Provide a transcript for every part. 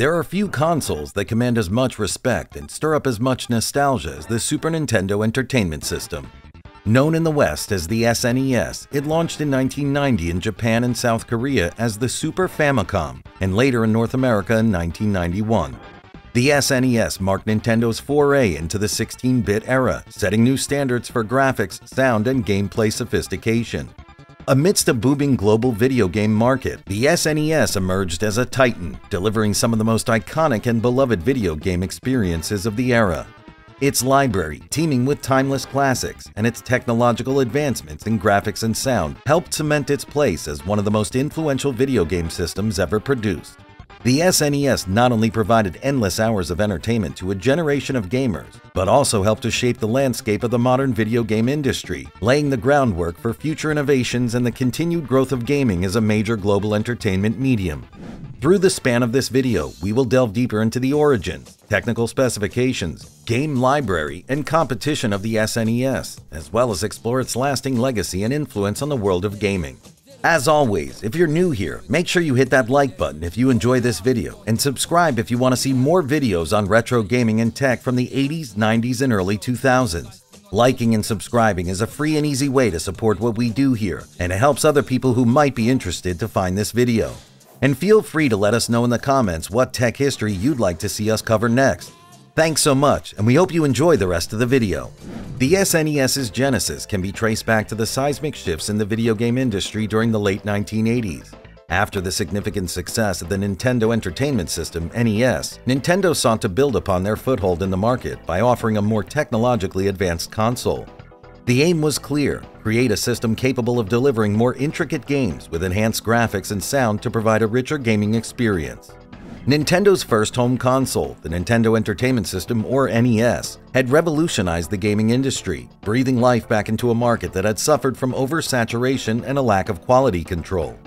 There are few consoles that command as much respect and stir up as much nostalgia as the Super Nintendo Entertainment System. Known in the West as the SNES, it launched in 1990 in Japan and South Korea as the Super Famicom, and later in North America in 1991. The SNES marked Nintendo's foray into the 16-bit era, setting new standards for graphics, sound, and gameplay sophistication. Amidst a booming global video game market, the SNES emerged as a titan, delivering some of the most iconic and beloved video game experiences of the era. Its library, teeming with timeless classics, and its technological advancements in graphics and sound helped cement its place as one of the most influential video game systems ever produced. The SNES not only provided endless hours of entertainment to a generation of gamers, but also helped to shape the landscape of the modern video game industry, laying the groundwork for future innovations and the continued growth of gaming as a major global entertainment medium. Through the span of this video, we will delve deeper into the origins, technical specifications, game library, and competition of the SNES, as well as explore its lasting legacy and influence on the world of gaming. As always, if you're new here, make sure you hit that like button if you enjoy this video, and subscribe if you want to see more videos on retro gaming and tech from the 80s, 90s, and early 2000s. Liking and subscribing is a free and easy way to support what we do here, and it helps other people who might be interested to find this video. And feel free to let us know in the comments what tech history you'd like to see us cover next. Thanks so much, and we hope you enjoy the rest of the video. The SNES's genesis can be traced back to the seismic shifts in the video game industry during the late 1980s. After the significant success of the Nintendo Entertainment System (NES), Nintendo sought to build upon their foothold in the market by offering a more technologically advanced console. The aim was clear: create a system capable of delivering more intricate games with enhanced graphics and sound to provide a richer gaming experience. Nintendo's first home console, the Nintendo Entertainment System, or NES, had revolutionized the gaming industry, breathing life back into a market that had suffered from oversaturation and a lack of quality control.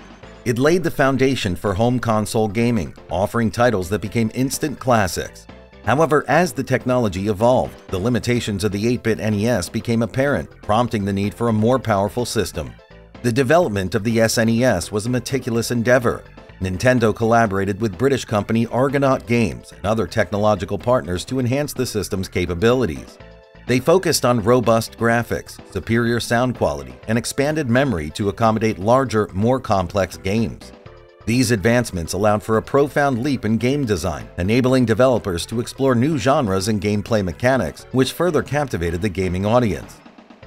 It laid the foundation for home console gaming, offering titles that became instant classics. However, as the technology evolved, the limitations of the 8-bit NES became apparent, prompting the need for a more powerful system. The development of the SNES was a meticulous endeavor. Nintendo collaborated with British company Argonaut Games and other technological partners to enhance the system's capabilities. They focused on robust graphics, superior sound quality, and expanded memory to accommodate larger, more complex games. These advancements allowed for a profound leap in game design, enabling developers to explore new genres and gameplay mechanics, which further captivated the gaming audience.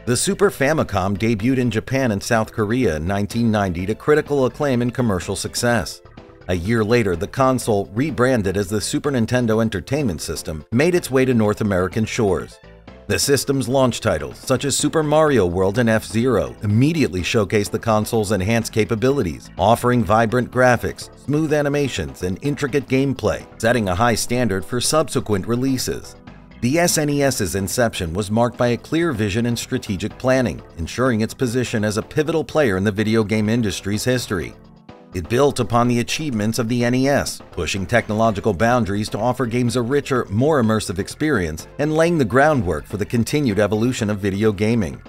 The Super Famicom debuted in Japan and South Korea in 1990 to critical acclaim and commercial success. A year later, the console, rebranded as the Super Nintendo Entertainment System, made its way to North American shores. The system's launch titles, such as Super Mario World and F-Zero, immediately showcased the console's enhanced capabilities, offering vibrant graphics, smooth animations, and intricate gameplay, setting a high standard for subsequent releases. The SNES's inception was marked by a clear vision and strategic planning, ensuring its position as a pivotal player in the video game industry's history. It built upon the achievements of the NES, pushing technological boundaries to offer games a richer, more immersive experience, and laying the groundwork for the continued evolution of video gaming.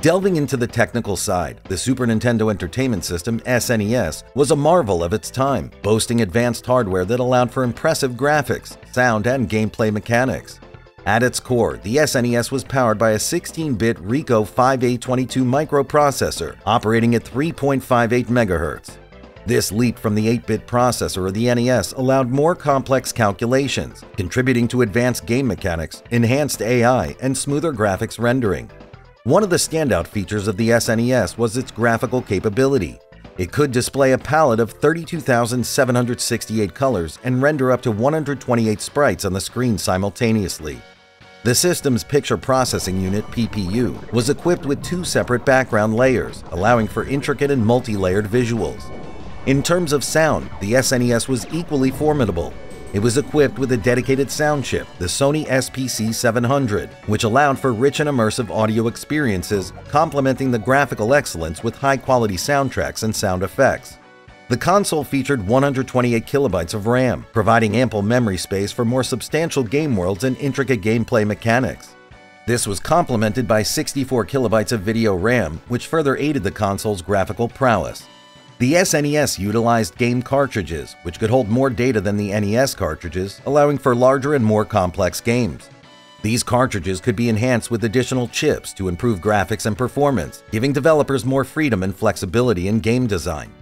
Delving into the technical side, the Super Nintendo Entertainment System (SNES) was a marvel of its time, boasting advanced hardware that allowed for impressive graphics, sound, and gameplay mechanics. At its core, the SNES was powered by a 16-bit Ricoh 5A22 microprocessor operating at 3.58 MHz. This leap from the 8-bit processor of the NES allowed more complex calculations, contributing to advanced game mechanics, enhanced AI, and smoother graphics rendering. One of the standout features of the SNES was its graphical capability. It could display a palette of 32,768 colors and render up to 128 sprites on the screen simultaneously. The system's picture processing unit (PPU) was equipped with two separate background layers, allowing for intricate and multi-layered visuals. In terms of sound, the SNES was equally formidable. It was equipped with a dedicated sound chip, the Sony SPC-700, which allowed for rich and immersive audio experiences, complementing the graphical excellence with high-quality soundtracks and sound effects. The console featured 128 kilobytes of RAM, providing ample memory space for more substantial game worlds and intricate gameplay mechanics. This was complemented by 64 kilobytes of video RAM, which further aided the console's graphical prowess. The SNES utilized game cartridges, which could hold more data than the NES cartridges, allowing for larger and more complex games. These cartridges could be enhanced with additional chips to improve graphics and performance, giving developers more freedom and flexibility in game design.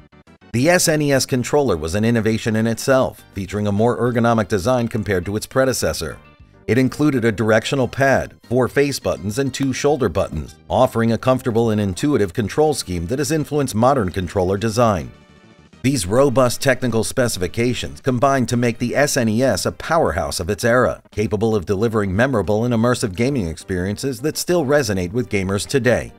The SNES controller was an innovation in itself, featuring a more ergonomic design compared to its predecessor. It included a directional pad, 4 face buttons, and 2 shoulder buttons, offering a comfortable and intuitive control scheme that has influenced modern controller design. These robust technical specifications combined to make the SNES a powerhouse of its era, capable of delivering memorable and immersive gaming experiences that still resonate with gamers today.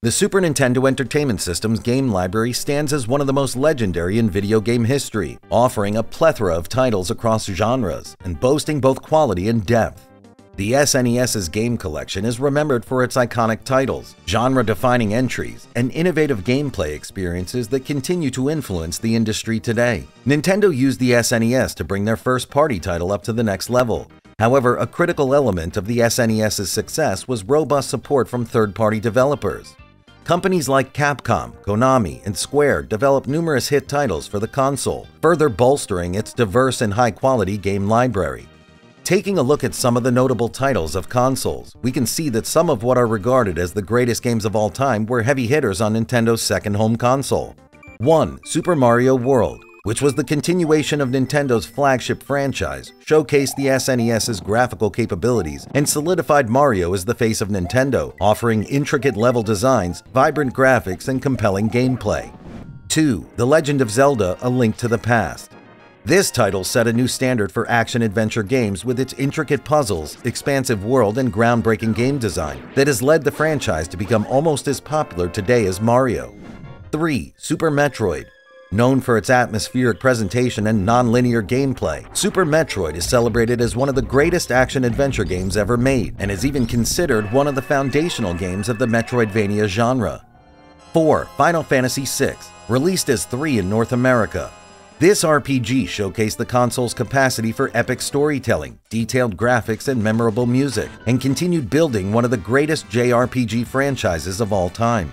The Super Nintendo Entertainment System's game library stands as one of the most legendary in video game history, offering a plethora of titles across genres and boasting both quality and depth. The SNES's game collection is remembered for its iconic titles, genre-defining entries, and innovative gameplay experiences that continue to influence the industry today. Nintendo used the SNES to bring their first-party title up to the next level. However, a critical element of the SNES's success was robust support from third-party developers. Companies like Capcom, Konami, and Square developed numerous hit titles for the console, further bolstering its diverse and high-quality game library. Taking a look at some of the notable titles of consoles, we can see that some of what are regarded as the greatest games of all time were heavy hitters on Nintendo's second home console. 1. Super Mario World, which was the continuation of Nintendo's flagship franchise, showcased the SNES's graphical capabilities and solidified Mario as the face of Nintendo, offering intricate level designs, vibrant graphics, and compelling gameplay. 2. The Legend of Zelda: A Link to the Past. This title set a new standard for action-adventure games with its intricate puzzles, expansive world, and groundbreaking game design that has led the franchise to become almost as popular today as Mario. 3. Super Metroid. Known for its atmospheric presentation and non-linear gameplay, Super Metroid is celebrated as one of the greatest action-adventure games ever made and is even considered one of the foundational games of the Metroidvania genre. 4. Final Fantasy VI, released as 3 in North America. This RPG showcased the console's capacity for epic storytelling, detailed graphics, and memorable music, and continued building one of the greatest JRPG franchises of all time.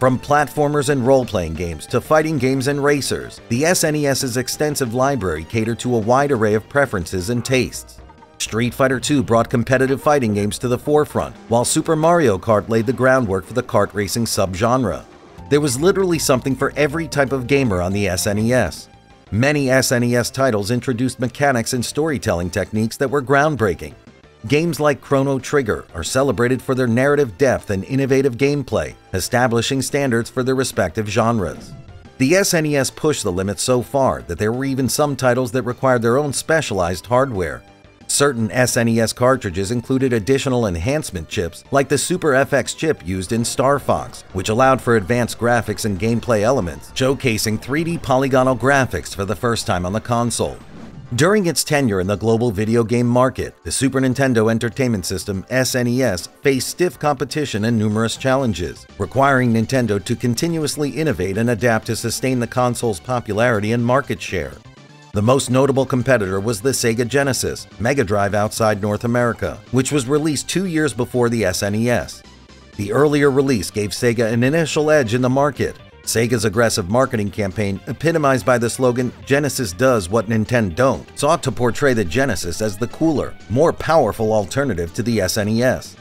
From platformers and role-playing games to fighting games and racers, the SNES's extensive library catered to a wide array of preferences and tastes. Street Fighter II brought competitive fighting games to the forefront, while Super Mario Kart laid the groundwork for the kart racing subgenre. There was literally something for every type of gamer on the SNES. Many SNES titles introduced mechanics and storytelling techniques that were groundbreaking. Games like Chrono Trigger are celebrated for their narrative depth and innovative gameplay, establishing standards for their respective genres. The SNES pushed the limits so far that there were even some titles that required their own specialized hardware. Certain SNES cartridges included additional enhancement chips, like the Super FX chip used in Star Fox, which allowed for advanced graphics and gameplay elements, showcasing 3D polygonal graphics for the first time on the console. During its tenure in the global video game market, the Super Nintendo Entertainment System (SNES) faced stiff competition and numerous challenges, requiring Nintendo to continuously innovate and adapt to sustain the console's popularity and market share. The most notable competitor was the Sega Genesis, Mega Drive outside North America, which was released 2 years before the SNES. The earlier release gave Sega an initial edge in the market. Sega's aggressive marketing campaign, epitomized by the slogan, "Genesis does what Nintendo don't," sought to portray the Genesis as the cooler, more powerful alternative to the SNES.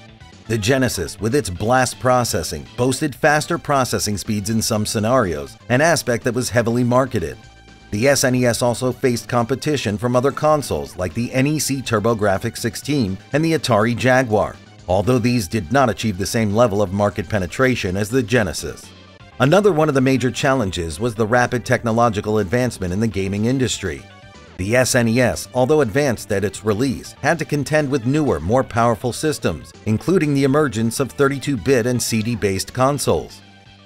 The Genesis, with its blast processing, boasted faster processing speeds in some scenarios, an aspect that was heavily marketed. The SNES also faced competition from other consoles like the NEC TurboGrafx-16 and the Atari Jaguar, although these did not achieve the same level of market penetration as the Genesis. Another one of the major challenges was the rapid technological advancement in the gaming industry. The SNES, although advanced at its release, had to contend with newer, more powerful systems, including the emergence of 32-bit and CD-based consoles.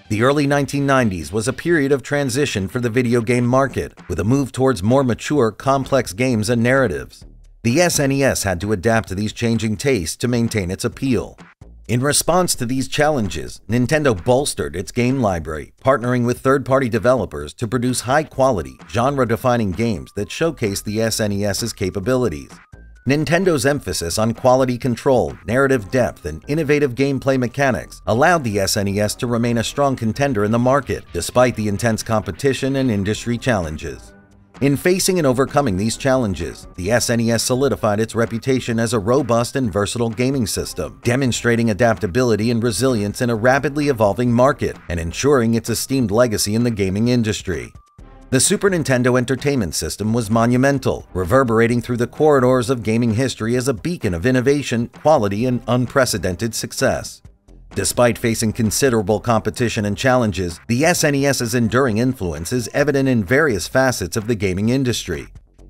The early 1990s was a period of transition for the video game market, with a move towards more mature, complex games and narratives. The SNES had to adapt to these changing tastes to maintain its appeal. In response to these challenges, Nintendo bolstered its game library, partnering with third-party developers to produce high-quality, genre-defining games that showcase the SNES's capabilities. Nintendo's emphasis on quality control, narrative depth, and innovative gameplay mechanics allowed the SNES to remain a strong contender in the market, despite the intense competition and industry challenges. In facing and overcoming these challenges, the SNES solidified its reputation as a robust and versatile gaming system, demonstrating adaptability and resilience in a rapidly evolving market and ensuring its esteemed legacy in the gaming industry. The Super Nintendo Entertainment System was monumental, reverberating through the corridors of gaming history as a beacon of innovation, quality, and unprecedented success. Despite facing considerable competition and challenges, the SNES's enduring influence is evident in various facets of the gaming industry.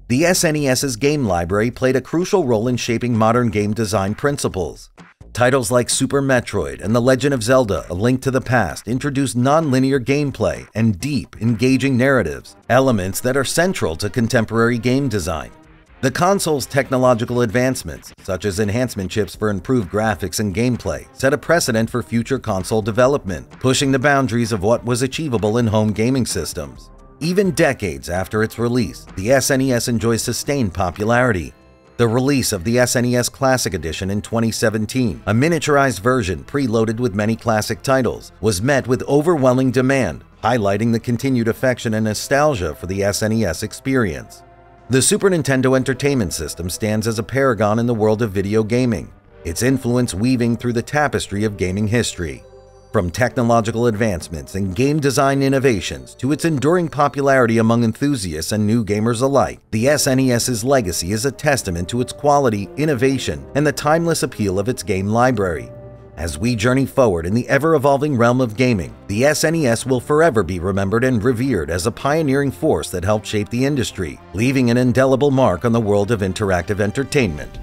The SNES's game library played a crucial role in shaping modern game design principles. Titles like Super Metroid and The Legend of Zelda: A Link to the Past introduce non-linear gameplay and deep, engaging narratives, elements that are central to contemporary game design. The console's technological advancements, such as enhancement chips for improved graphics and gameplay, set a precedent for future console development, pushing the boundaries of what was achievable in home gaming systems. Even decades after its release, the SNES enjoys sustained popularity. The release of the SNES Classic Edition in 2017, a miniaturized version preloaded with many classic titles, was met with overwhelming demand, highlighting the continued affection and nostalgia for the SNES experience. The Super Nintendo Entertainment System stands as a paragon in the world of video gaming, its influence weaving through the tapestry of gaming history. From technological advancements and game design innovations to its enduring popularity among enthusiasts and new gamers alike, the SNES's legacy is a testament to its quality, innovation, and the timeless appeal of its game library. As we journey forward in the ever-evolving realm of gaming, the SNES will forever be remembered and revered as a pioneering force that helped shape the industry, leaving an indelible mark on the world of interactive entertainment.